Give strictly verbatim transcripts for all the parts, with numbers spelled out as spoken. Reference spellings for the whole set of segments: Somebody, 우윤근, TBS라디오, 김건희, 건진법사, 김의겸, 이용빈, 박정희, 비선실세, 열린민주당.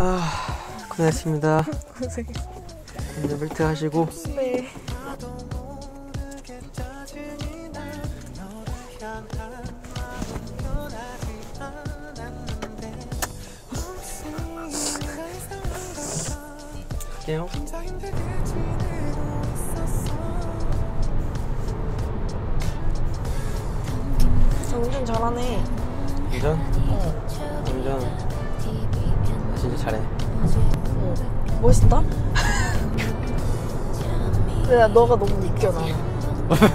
아, 고생하셨습니다. 고생했어요. 이제 벨트 하시고. 네. 갈게요. 운전 잘하네. 운전? 어. 운전 진짜 잘해. 어. 멋있다? 근데 나 너가 너무 웃겨. 나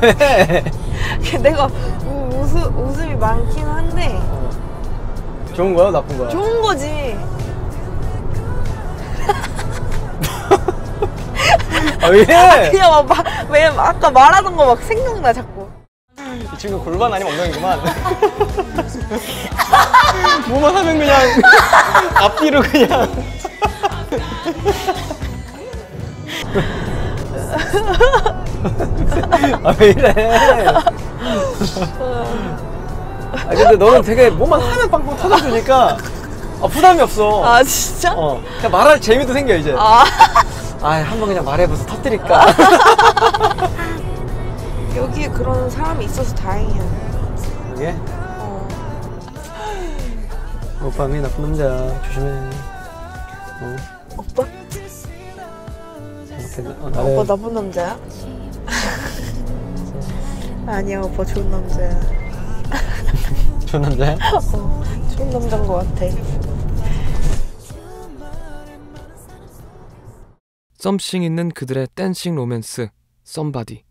왜? 내가 우, 웃음, 웃음이 많긴 한데. 어. 좋은 거야? 나쁜 거야? 좋은 거지. 아 왜? 그냥 막, 막 왜, 아까 말하던 거 막 생각나 자꾸. 이 친구 골반 아니면 엉덩이구만. 뭐만 하면 그냥 앞뒤로 그냥. 아 왜 이래? 아 근데 너는 되게 뭐만 하면 빵빵 터져주니까 아 부담이 없어. 아 진짜? 어 그냥 말할 재미도 생겨 이제. 아 한번 그냥 말해봐서 터뜨릴까. 여기에 그런 사람이 있어서 다행이야. 그게? 어. 오빠는 나쁜 남자. 조심해. 어. 오빠? 어, 나를... 오빠 나쁜 남자야? 아니야, 오빠 좋은 남자야. 좋은 남자야? 어, 좋은 남자인 것 같아. 썸씽 있는 그들의 댄싱 로맨스, Somebody.